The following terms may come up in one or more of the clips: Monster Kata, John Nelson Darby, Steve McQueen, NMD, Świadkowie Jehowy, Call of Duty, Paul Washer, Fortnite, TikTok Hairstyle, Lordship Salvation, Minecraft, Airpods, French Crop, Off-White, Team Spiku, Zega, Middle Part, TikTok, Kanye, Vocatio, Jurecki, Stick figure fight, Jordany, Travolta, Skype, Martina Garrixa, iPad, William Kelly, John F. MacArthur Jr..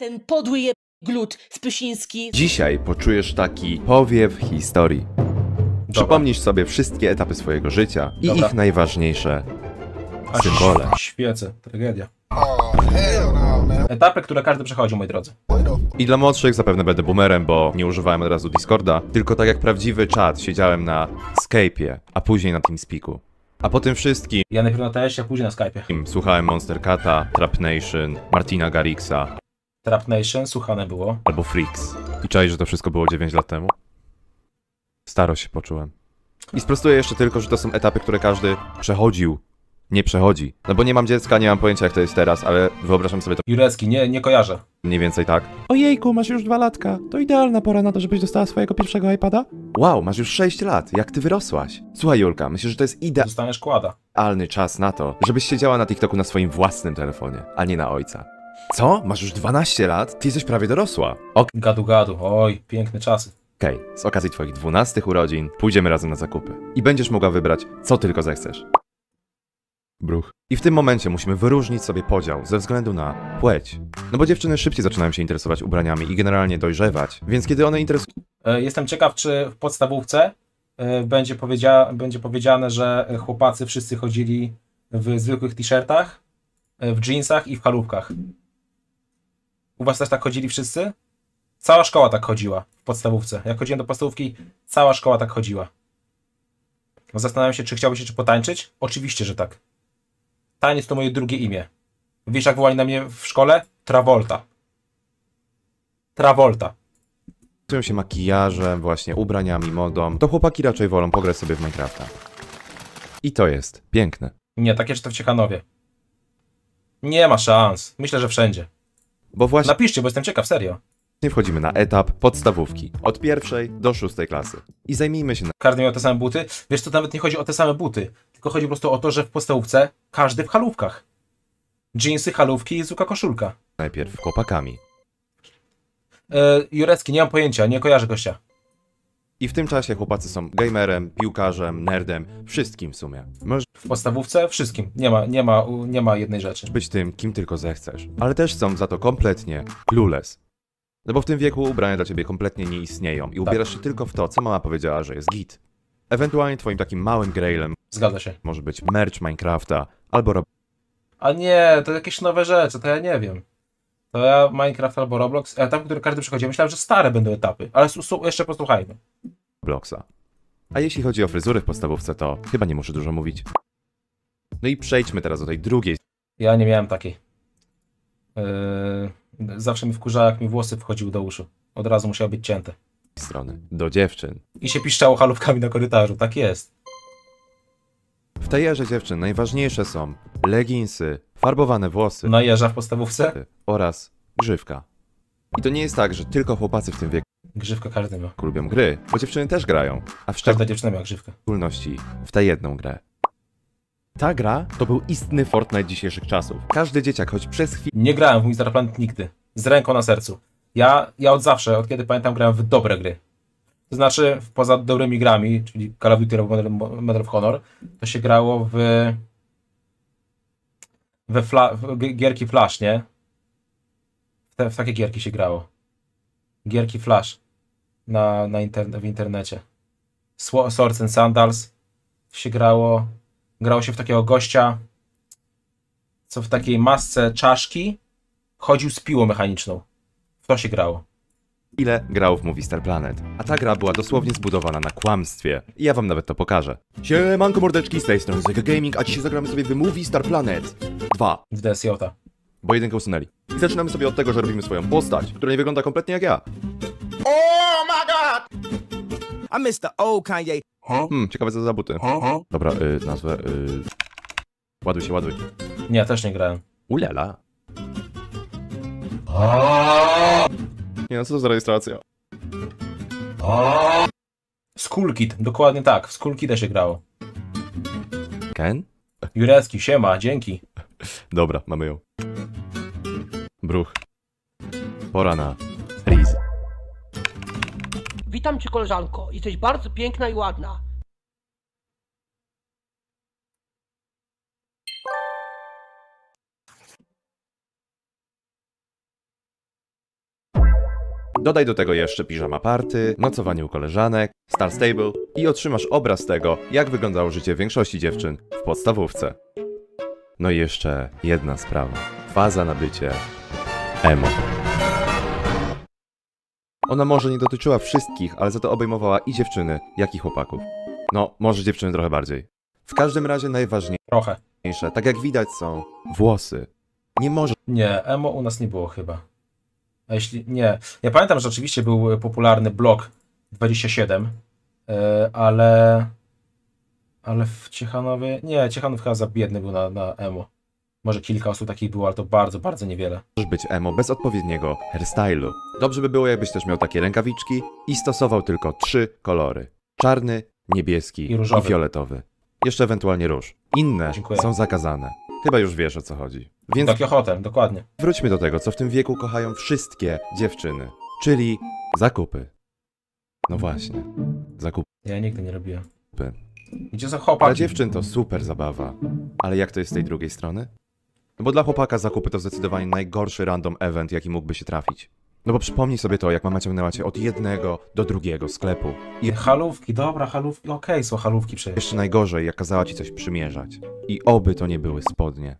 Ten podły glut Spysiński. Dzisiaj poczujesz taki powiew historii. Dobra. Przypomnisz sobie wszystkie etapy swojego życia i ich najważniejsze symbole. Świece, tragedia. Etapy, które każdy przechodził, moi drodzy. I dla młodszych zapewne będę boomerem, bo nie używałem od razu Discorda, tylko tak jak prawdziwy czat siedziałem na Skype'ie, a później na Team Spiku. A po tym wszystkim... Ja najpierw na TS-ie, później na Skype'ie. Słuchałem Monster Kata, TrapNation, Martina Garrixa. TrapNation słuchane było. Albo Freaks. I czaj, że to wszystko było 9 lat temu? Staro się poczułem. I sprostuję jeszcze tylko, że to są etapy, które każdy przechodził. Nie przechodzi. No bo nie mam dziecka, nie mam pojęcia jak to jest teraz, ale wyobrażam sobie to... Jurecki, nie kojarzę. Mniej więcej tak. Ojejku, masz już 2 latka. To idealna pora na to, żebyś dostała swojego pierwszego iPada? Wow, masz już 6 lat. Jak ty wyrosłaś? Słuchaj Julka, myślę, że to jest Dostaniesz kłada. Idealny czas na to, żebyś siedziała na TikToku na swoim własnym telefonie, a nie na ojca. Co? Masz już 12 lat? Ty jesteś prawie dorosła. Gadu gadu, oj, piękne czasy. Okej, z okazji twoich 12 urodzin pójdziemy razem na zakupy. I będziesz mogła wybrać, co tylko zechcesz. Bruch. I w tym momencie musimy wyróżnić sobie podział ze względu na płeć. No bo dziewczyny szybciej zaczynają się interesować ubraniami i generalnie dojrzewać, więc kiedy one interesują... Jestem ciekaw, czy w podstawówce będzie powiedziane, że chłopacy wszyscy chodzili w zwykłych t-shirtach, w jeansach i w halówkach. U was też tak chodzili wszyscy? Cała szkoła tak chodziła w podstawówce. Jak chodziłem do podstawówki, cała szkoła tak chodziła. No zastanawiam się, czy chciałbyś jeszcze potańczyć? Oczywiście, że tak. Taniec to moje drugie imię. Wiesz, jak wołali na mnie w szkole? Travolta. Travolta. Zajmują się makijażem, właśnie ubraniami, modą. To chłopaki raczej wolą pograć sobie w Minecrafta. I to jest piękne. Nie, takie że to w Ciechanowie. Nie ma szans. Myślę, że wszędzie. Bo właśnie... Napiszcie, bo jestem ciekaw, serio. Wchodzimy na etap podstawówki. Od 1. do 6. klasy. I zajmijmy się... Każdy miał te same buty. Wiesz co, nawet nie chodzi o te same buty. Tylko chodzi po prostu o to, że w podstawówce każdy w halówkach. Dżinsy, halówki i zwykła koszulka. Najpierw chłopakami. Jurecki, nie mam pojęcia, nie kojarzę gościa. I w tym czasie chłopacy są gamerem, piłkarzem, nerdem, wszystkim w sumie. W podstawówce wszystkim. Nie ma jednej rzeczy. Możesz być tym, kim tylko zechcesz. Ale też są za to kompletnie clueless. No bo w tym wieku ubrania dla ciebie kompletnie nie istnieją i ubierasz się tylko w to, co mama powiedziała, że jest git. Ewentualnie twoim takim małym grailem może być merch Minecrafta albo Roblox. A nie, to jakieś nowe rzeczy, to ja nie wiem. To ja Minecraft albo Roblox, etapy, które każdy przechodzi. Myślałem, że stare będą etapy, ale jeszcze posłuchajmy. Robloxa. A jeśli chodzi o fryzury w podstawówce, to chyba nie muszę dużo mówić. No i przejdźmy teraz do tej drugiej. Ja nie miałem takiej. Zawsze mi wkurzało, jak mi włosy wchodziły do uszu. Od razu musiały być cięte. Strony do dziewczyn. I się piszczało halówkami na korytarzu, tak jest. W tej erze dziewczyn najważniejsze są leginsy, farbowane włosy. No i erza w podstawówce? Oraz grzywka. I to nie jest tak, że tylko chłopacy w tym wieku... Grzywka każdy ma. Lubią gry, bo dziewczyny też grają. A w każda dziewczyna miała grzywkę. W szczególności w tę jedną grę. Ta gra to był istny Fortnite dzisiejszych czasów. Każdy dzieciak choć przez chwilę... Nie grałem w Movie Star Planet nigdy. Z ręką na sercu. Ja od zawsze, od kiedy pamiętam, grałem w dobre gry. To znaczy, poza dobrymi grami, czyli Call of Duty albo Medal of Honor, to się grało w gierki Flash, nie? W takie gierki się grało. Gierki Flash w internecie. Swords and Sandals się grało. Grało się w takiego gościa, co w takiej masce czaszki chodził z piłą mechaniczną. W to się grało. Ile grał w Movie Star Planet. A ta gra była dosłownie zbudowana na kłamstwie. I ja wam nawet to pokażę. Siemanko mordeczki, z tej strony Zega Gaming, a dzisiaj zagramy sobie w Movie Star Planet 2. W DSJ. Bo jedynkę usunęli. I zaczynamy sobie od tego, że robimy swoją postać, która nie wygląda kompletnie jak ja. Oh my god! I miss the old Kanye. Ciekawe co za buty. Dobra, nazwę, Ładuj się, ładuj. Nie, ja też nie grałem. Ulala. Nie no, co to za rejestracja? Skull Kid, dokładnie tak, w Skull Kida się grało. Ken? Jurecki, siema, dzięki. Dobra, mamy ją. Bruch. Pora na Riz. Witam cię koleżanko, jesteś bardzo piękna i ładna. Dodaj do tego jeszcze piżama party, nocowanie u koleżanek, Star Stable i otrzymasz obraz tego, jak wyglądało życie większości dziewczyn w podstawówce. No i jeszcze jedna sprawa. Faza nabycie emo. Ona może nie dotyczyła wszystkich, ale za to obejmowała i dziewczyny, jak i chłopaków. No, może dziewczyny trochę bardziej. W każdym razie najważniejsze, tak jak widać, są włosy. Nie może... Nie, emo u nas nie było chyba. A jeśli... Nie. Ja pamiętam, że oczywiście był popularny blog 27, ale... Ale w Ciechanowie... Nie, Ciechanów chyba za biedny był na emo. Może kilka osób takich było, ale to bardzo, bardzo niewiele. Możesz być emo bez odpowiedniego hairstylu. Dobrze by było, jakbyś też miał takie rękawiczki i stosował tylko 3 kolory. Czarny, niebieski i fioletowy. Jeszcze ewentualnie róż. Inne są zakazane. Chyba już wiesz, o co chodzi. Więc... Tokio Hotel, dokładnie. Wróćmy do tego, co w tym wieku kochają wszystkie dziewczyny. Czyli zakupy. No właśnie. Zakupy. Ja nigdy nie robiłem. Gdzie za chłopaki? Dla dziewczyn to super zabawa. Ale jak to jest z tej drugiej strony? No bo dla chłopaka zakupy to zdecydowanie najgorszy random event, jaki mógłby się trafić. No bo przypomnij sobie to, jak mama ciągnęła cię od jednego do drugiego sklepu. I halówki, dobra, halówki, okej, są halówki przecież. Jeszcze najgorzej, jak kazała ci coś przymierzać. I oby to nie były spodnie.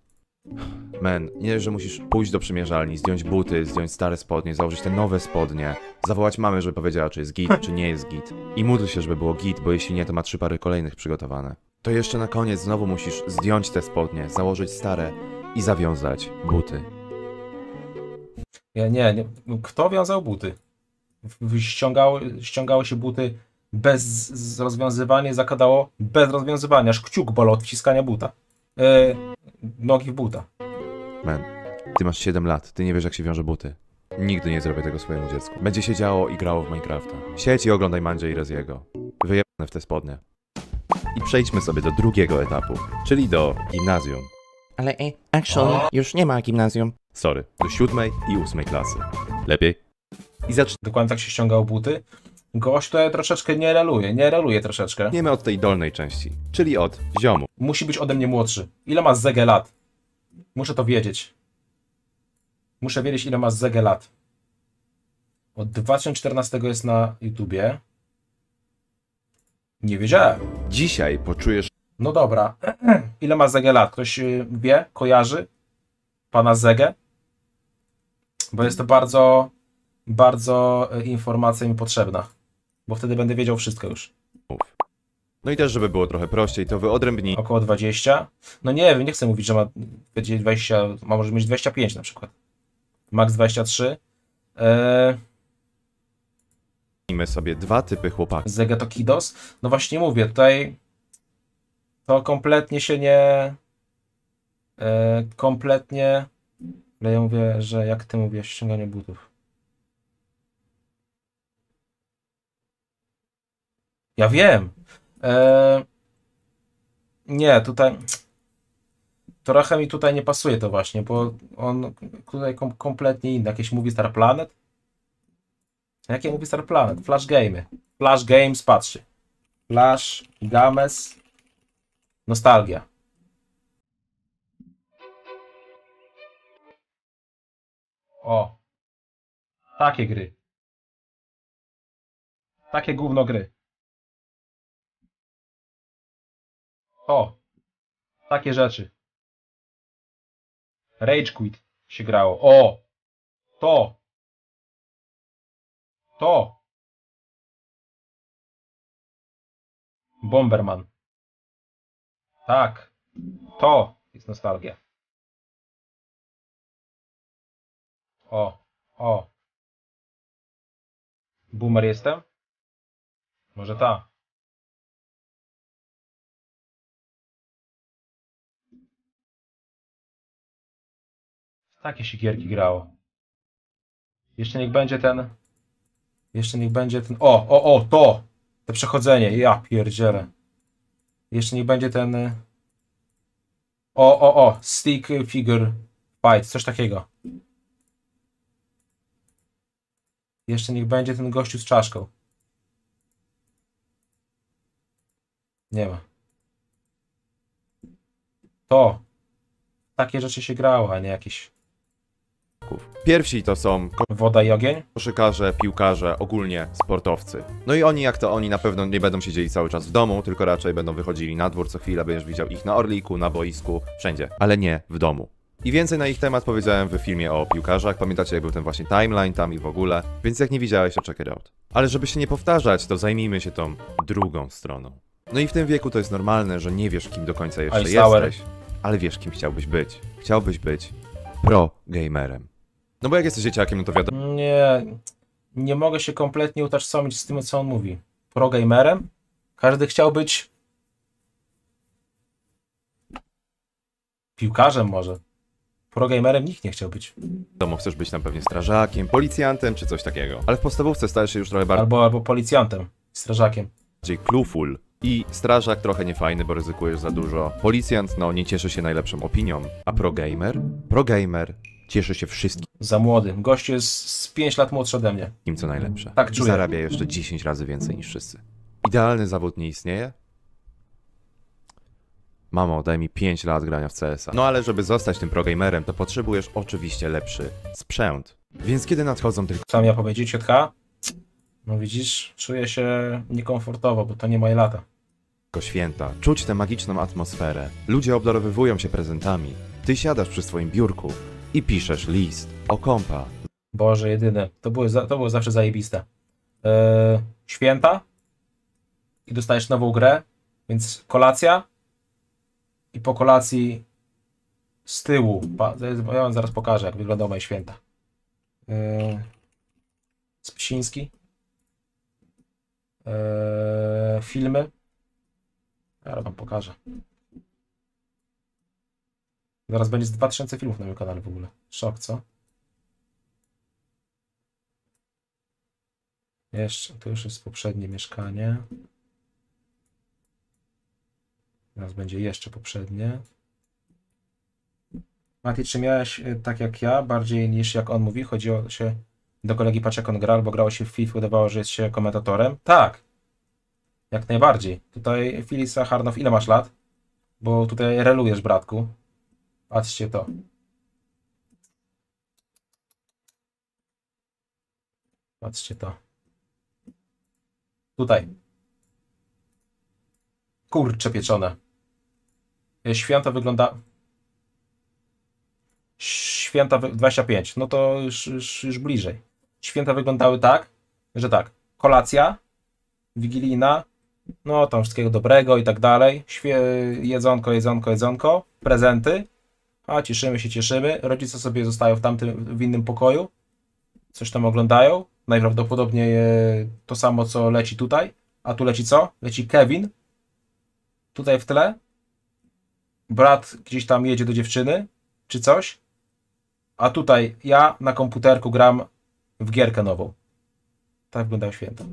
Men, nie, że musisz pójść do przymierzalni, zdjąć buty, zdjąć stare spodnie, założyć te nowe spodnie, zawołać mamę, żeby powiedziała, czy jest git, czy nie jest git. I módl się, żeby było git, bo jeśli nie, to ma 3 pary kolejnych przygotowane. To jeszcze na koniec znowu musisz zdjąć te spodnie, założyć stare i zawiązać buty. Nie. Kto wiązał buty? Ściągało się buty bez rozwiązywania, zakładało bez rozwiązywania, aż kciuk bolał od wciskania buta. Nogi w buta. Man, ty masz 7 lat, ty nie wiesz, jak się wiąże buty. Nigdy nie zrobię tego swojemu dziecku. Będzie się działo i grało w Minecrafta. Siedź i oglądaj Mandzie i Reziego. Wyjebane w te spodnie. I przejdźmy sobie do drugiego etapu, czyli do gimnazjum. Ale actually, już nie ma gimnazjum. Sorry, do 7. i 8. klasy. Lepiej? I zacznij. Dokładnie tak się ściągał buty. Gość to troszeczkę nie reluje troszeczkę. Zaczniemy od tej dolnej części, czyli od ziomu. Musi być ode mnie młodszy. Ile masz zegę lat? Muszę to wiedzieć. Muszę wiedzieć, ile masz zegę lat. Od 2014 jest na YouTubie. Nie wiedziałem. Dzisiaj poczujesz... No dobra. Ile masz zegę lat? Ktoś wie, kojarzy pana zegę? Bo jest to bardzo, bardzo informacja mi potrzebna. Bo wtedy będę wiedział wszystko już. No i też, żeby było trochę prościej, to wyodrębnij... Około 20? No nie wiem, nie chcę mówić, że ma 20, ma może mieć 25 na przykład. Max 23. Mamy sobie 2 typy chłopaków. Zega to kidos? No właśnie mówię, tutaj... To kompletnie się nie... kompletnie... Ale ja mówię, że jak ty mówisz, ściąganie butów. Ja wiem! Nie, tutaj trochę mi tutaj nie pasuje to właśnie, bo on tutaj kompletnie inny. Jakieś Movie Star Planet? Jakie Movie Star Planet? Flash Game. Flash Games, patrzcie. Flash Games. Nostalgia. O. Takie gry. Takie gówno gry. O, takie rzeczy. Rage Quit się grało. O, to. Bomberman. Tak, to jest nostalgia. O. Boomer jestem? Może ta. Takie sikierki grało. Jeszcze niech będzie ten... O, to! Te przechodzenie, ja pierdzielę. Jeszcze niech będzie ten... O, stick figure fight, coś takiego. Jeszcze niech będzie ten gościu z czaszką. Nie ma. To. Takie rzeczy się grało, a nie jakieś... zawodników. Pierwsi to są woda i ogień, koszykarze, piłkarze, ogólnie sportowcy. No i oni, jak to oni, na pewno nie będą siedzieli cały czas w domu, tylko raczej będą wychodzili na dwór, co chwilę będziesz widział ich na Orliku, na boisku, wszędzie, ale nie w domu. I więcej na ich temat powiedziałem w filmie o piłkarzach, pamiętacie jak był ten właśnie timeline tam i w ogóle, więc jak nie widziałeś, to check it out. Ale żeby się nie powtarzać, to zajmijmy się tą drugą stroną. No i w tym wieku to jest normalne, że nie wiesz kim do końca jeszcze jesteś, ale wiesz kim chciałbyś być. Chciałbyś być pro-gamerem. No bo jak jesteś dzieciakiem, no to wiadomo... Nie mogę się kompletnie utożsamić z tym, co on mówi. Pro-gamerem? Każdy chciał być... piłkarzem może. Pro-gamerem nikt nie chciał być. Wiadomo, chcesz być tam pewnie strażakiem, policjantem czy coś takiego. Ale w podstawówce stajesz się już trochę bardziej... Albo policjantem, strażakiem. Bardziej clueful. I strażak trochę niefajny, bo ryzykujesz za dużo. Policjant, no, nie cieszy się najlepszą opinią. A pro-gamer? Pro-gamer cieszy się wszystkim. Za młody. Gość jest z 5 lat młodszy ode mnie. Kim co najlepsze. Tak czuję. I zarabia jeszcze 10 razy więcej niż wszyscy. Idealny zawód nie istnieje? Mamo, daj mi 5 lat grania w CS-a. No ale żeby zostać tym pro-gamerem, to potrzebujesz oczywiście lepszy sprzęt. Więc kiedy nadchodzą tylko... Co ja powiedzieć, ciotka? No widzisz, czuję się niekomfortowo, bo to nie moje lata. Święta. Czuć tę magiczną atmosferę. Ludzie obdarowywują się prezentami. Ty siadasz przy swoim biurku i piszesz list o kompa. Boże jedyne, to było zawsze zajebiste. Święta i dostajesz nową grę, więc kolacja i po kolacji z tyłu. Ja wam zaraz pokażę, jak wyglądały moje święta. Spysiński. Filmy. Ja wam pokażę. Zaraz będzie z 2000 filmów na moim kanale w ogóle. Szok, co? Jeszcze, to już jest poprzednie mieszkanie. Teraz będzie jeszcze poprzednie. Mati, czy miałeś tak jak ja, bardziej niż jak on mówi? Chodziło się do kolegi, patrz jak on gra, albo grało się w FIFA, udawało, że jest się komentatorem. Tak! Jak najbardziej. Tutaj Filisa Harnow, ile masz lat? Bo tutaj relujesz, bratku. Patrzcie to. Patrzcie to. Tutaj. Kurcze pieczone. Święta wygląda... Święta 25, no to już bliżej. Święta wyglądały tak, że tak. Kolacja, wigilijna, no tam wszystkiego dobrego i tak dalej. Jedzonko, prezenty. A cieszymy się. Rodzice sobie zostają w innym pokoju. Coś tam oglądają. Najprawdopodobniej to samo, co leci tutaj. A tu leci co? Leci Kevin. Tutaj w tle. Brat gdzieś tam jedzie do dziewczyny, czy coś. A tutaj ja na komputerku gram w gierkę nową. Tak wyglądało święto.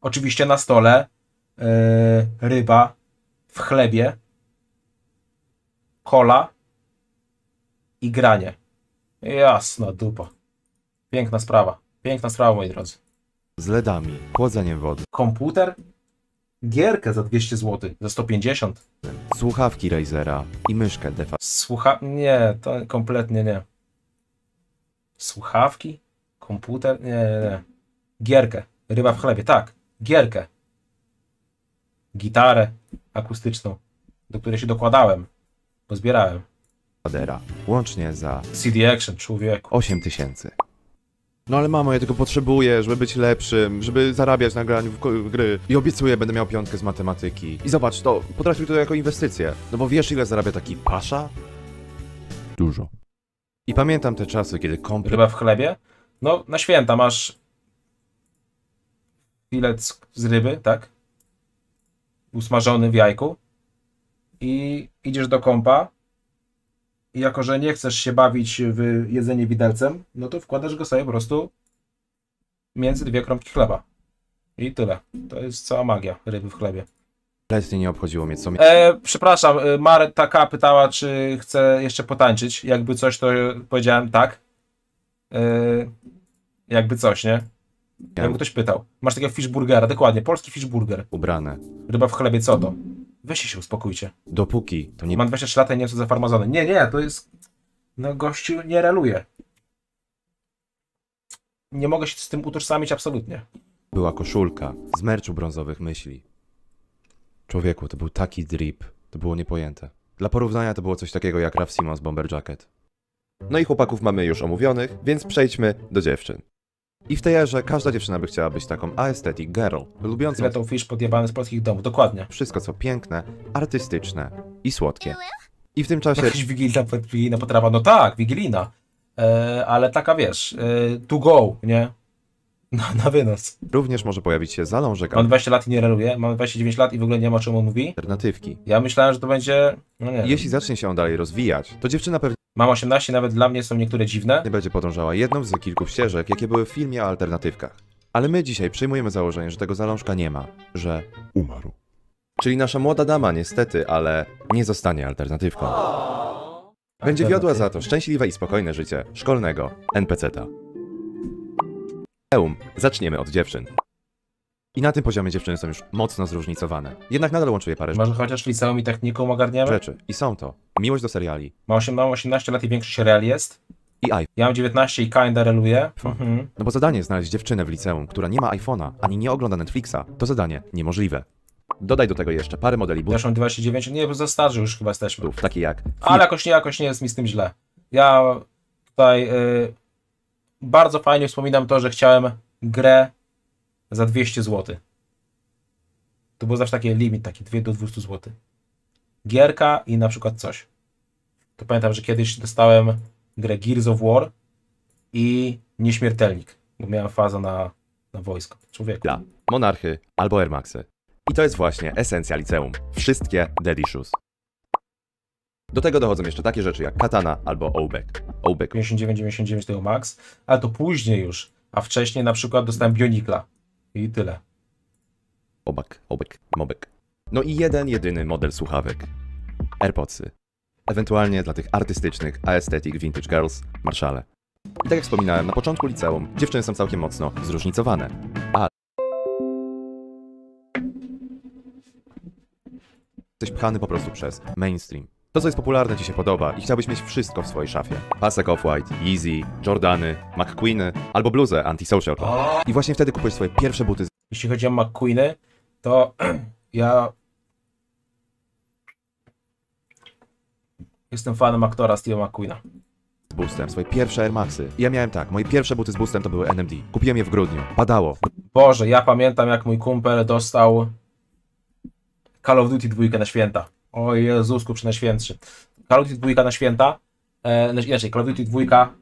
Oczywiście na stole ryba w chlebie, kola i granie. Jasna dupa. Piękna sprawa. Piękna sprawa, moi drodzy. Z ledami, chłodzeniem wody. Komputer? Gierkę za 200 zł, za 150. Słuchawki Razera i myszkę de facto. Nie, to kompletnie nie. Słuchawki? Komputer? Nie. Gierkę. Ryba w chlebie, tak. Gierkę. Gitarę akustyczną, do której się dokładałem, bo zbierałem. Łącznie za... CD Action, człowieku. 8000. No ale mamo, ja tego potrzebuję, żeby być lepszym, żeby zarabiać na graniu w gry. I obiecuję, będę miał 5 z matematyki. I zobacz, to potraktuj to jako inwestycję. No bo wiesz ile zarabia taki pasza? Dużo. I pamiętam te czasy, kiedy kompletnie... Ryba w chlebie? No, na święta masz... filet z ryby, tak? Usmażony w jajku. I idziesz do kompa. I jako, że nie chcesz się bawić w jedzenie widelcem, no to wkładasz go sobie po prostu między 2 kromki chleba. I tyle. To jest cała magia ryby w chlebie. Kompletnie nie obchodziło mnie co... przepraszam, Marta pytała, czy chcę jeszcze potańczyć. Jakby coś, to powiedziałem tak. Jakby coś, nie? Jakby ktoś pytał. Masz takiego fishburgera, dokładnie, polski fishburger. Ubrane. Ryba w chlebie, co to? Weźcie się, uspokójcie. Dopóki to nie... Mam 23 lata i nie jestem zafarmazony. Nie, to jest... No gościu nie reluje. nie mogę się z tym utożsamić absolutnie. Była koszulka z merczu brązowych myśli. Człowieku, to był taki drip. To było niepojęte. Dla porównania to było coś takiego jak Raf Simons Bomber Jacket. No i chłopaków mamy już omówionych, więc przejdźmy do dziewczyn. I w tej erze każda dziewczyna by chciała być taką aesthetic girl, lubiącą... Zretą fish podjebany z polskich domów, dokładnie. Wszystko co piękne, artystyczne i słodkie. I w tym czasie... Jakaś wigilijna potrawa, no tak, wigilijna. Ale taka wiesz, to go, nie? Na wynos. Również może pojawić się zalążek... Mam 20 lat i nie reluje, mam 29 lat i w ogóle nie ma o czym on mówi. Alternatywki. Ja myślałem, że to będzie... No nie. Jeśli zacznie się on dalej rozwijać, to dziewczyna pewnie... Mam 18, nawet dla mnie są niektóre dziwne. Nie będzie podążała jedną z kilku ścieżek, jakie były w filmie o alternatywkach. Ale my dzisiaj przyjmujemy założenie, że tego zalążka nie ma, że umarł. Czyli nasza młoda dama niestety, ale nie zostanie alternatywką. Będzie wiodła za to szczęśliwe i spokojne życie szkolnego NPC-ta. Zaczniemy od dziewczyn. I na tym poziomie dziewczyny są już mocno zróżnicowane. Jednak nadal łączuje parę rzeczy. Może chociaż liceum i techniką ogarniamy? Rzeczy. I są to. Miłość do seriali. Mam 18 lat i większy serial jest. I iPhone. Ja mam 19 i kinda reluję. No bo zadanie znaleźć dziewczynę w liceum, która nie ma iPhone'a, ani nie ogląda Netflixa, to zadanie niemożliwe. Dodaj do tego jeszcze parę modeli butów. Ja mam 29, nie, bo za starzy już chyba jesteśmy. Takie jak... Ale jakoś nie jest mi z tym źle. Ja tutaj bardzo fajnie wspominam to, że chciałem grę za 200 zł. To był zawsze taki limit, taki 2 do 200 zł. Gierka i na przykład coś. To pamiętam, że kiedyś dostałem grę Gears of War i Nieśmiertelnik, bo miałem fazę na wojsko. Człowieku. Dla Monarchy albo Air Maxy. I to jest właśnie esencja liceum. Wszystkie daddy shoes. Do tego dochodzą jeszcze takie rzeczy jak Katana albo Obek. 59,99 to max, ale to później już. A wcześniej na przykład dostałem Bionikla. I tyle. Obek. No i jeden, jedyny model słuchawek. Airpodsy. Ewentualnie dla tych artystycznych, aesthetic, vintage girls, marszale. I tak jak wspominałem, na początku liceum dziewczyny są całkiem mocno zróżnicowane. Jesteś pchany po prostu przez mainstream. To, co jest popularne, ci się podoba i chciałbyś mieć wszystko w swojej szafie. Pasek Off-White, Yeezy, Jordany, McQueeny albo bluzę antisocial. I właśnie wtedy kupujesz swoje pierwsze buty. Jeśli chodzi o McQueeny, to ja jestem fanem aktora Steve'a McQueena. Z boostem, swoje pierwsze Air Maxy. I ja miałem tak, moje pierwsze buty z boostem to były NMD. Kupiłem je w grudniu, padało. Boże, ja pamiętam jak mój kumpel dostał Call of Duty 2 na święta. O Jezusku, przenajświętszy. Call of Duty 2 na święta, inaczej, Call of Duty 2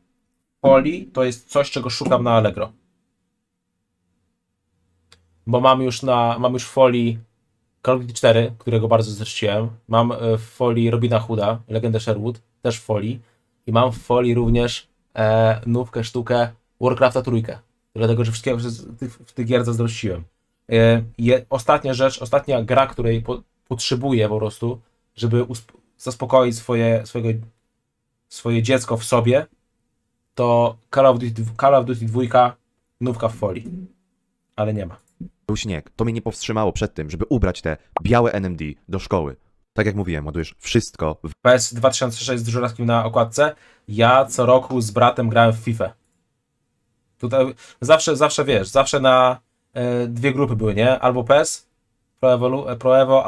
poli to jest coś, czego szukam na Allegro. Bo mam już w folii Call of Duty 4, którego bardzo zrzuciłem. Mam w folii Robina Hooda, Legendę Sherwood, też w folii. I mam w folii również nówkę, sztukę Warcrafta trójkę. Dlatego, że wszystkie w tych gier zazdrościłem. Ostatnia gra, której potrzebuję po prostu, żeby zaspokoić swoje dziecko w sobie, to Call of Duty 2, nówka w folii. Ale nie ma. Był śnieg. To mnie nie powstrzymało przed tym, żeby ubrać te białe NMD do szkoły. Tak jak mówiłem, ładujesz wszystko w... PS 2006 z Dżuraskim na okładce. Ja co roku z bratem grałem w FIFA. Tutaj zawsze wiesz, zawsze na dwie grupy były, nie? Albo PS, Pro Evo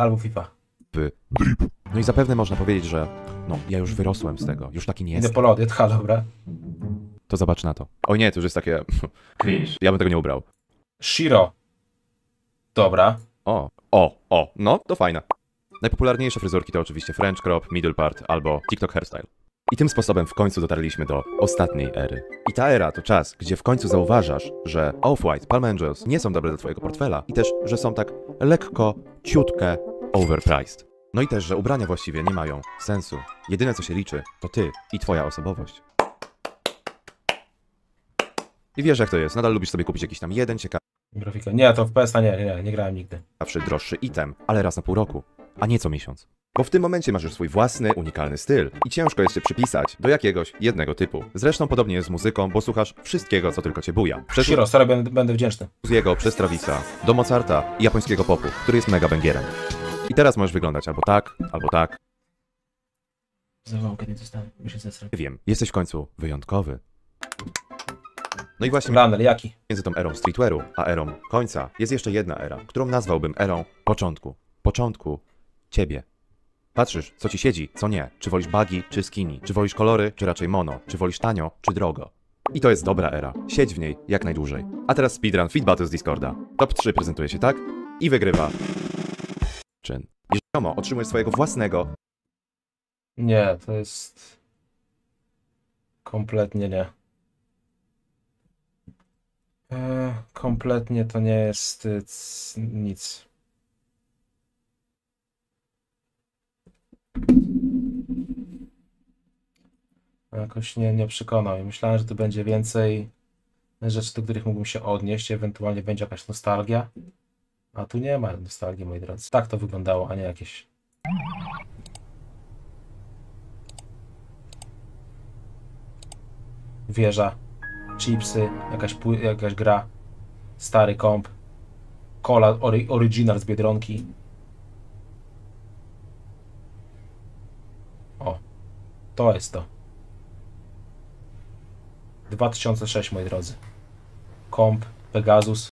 albo FIFA. No i zapewne można powiedzieć, że no, ja już wyrosłem z tego, już taki nie jestem. Idę po lody, tcha, dobra. To zobacz na to. O nie, to już jest takie... Cringe. Ja bym tego nie ubrał. Shiro. Dobra. O, no to fajna. Najpopularniejsze fryzurki to oczywiście French Crop, Middle Part albo TikTok Hairstyle. I tym sposobem w końcu dotarliśmy do ostatniej ery. I ta era to czas, gdzie w końcu zauważasz, że Off-White, Palm Angels nie są dobre dla twojego portfela i też, że są tak lekko, ciutkę overpriced. No i też, że ubrania właściwie nie mają sensu. Jedyne co się liczy, to ty i twoja osobowość. I wiesz jak to jest, nadal lubisz sobie kupić jakiś tam jeden ciekawy... Grafika. Nie, to w PS-a nie grałem nigdy. Zawsze droższy item, ale raz na pół roku, a nie co miesiąc. Bo w tym momencie masz już swój własny, unikalny styl i ciężko jest się przypisać do jakiegoś jednego typu. Zresztą podobnie jest z muzyką, bo słuchasz wszystkiego, co tylko cię buja. Shiro, sorry, będę wdzięczny. Z jego, przez Travisa, do Mozarta i japońskiego popu, który jest mega bęgierem. I teraz możesz wyglądać albo tak, albo tak. Zawołał, kiedy zostanę, muszę zesrać. Wiem, jesteś w końcu wyjątkowy. No i właśnie Runner, jaki? Między tą erą streetwearu a erą końca jest jeszcze jedna era, którą nazwałbym erą początku. Początku ciebie. Patrzysz, co ci siedzi, co nie. Czy wolisz baggy, czy skinny. Czy wolisz kolory, czy raczej mono. Czy wolisz tanio, czy drogo. I to jest dobra era. Siedź w niej jak najdłużej. A teraz speedrun feed battle z Discorda. Top 3 prezentuje się tak i wygrywa czyn. Jeżeli otrzymujesz swojego własnego... Nie, to jest... Kompletnie nie. Kompletnie to nie jest nic. Jakoś nie przekonał i myślałem, że to będzie więcej rzeczy, do których mógłbym się odnieść, ewentualnie będzie jakaś nostalgia. A tu nie ma nostalgii, moi drodzy. Tak to wyglądało, a nie jakieś... Wieża, chipsy, jakaś gra, stary komp, cola original z Biedronki. O, to jest to. 2006, moi drodzy. Komp, Pegasus,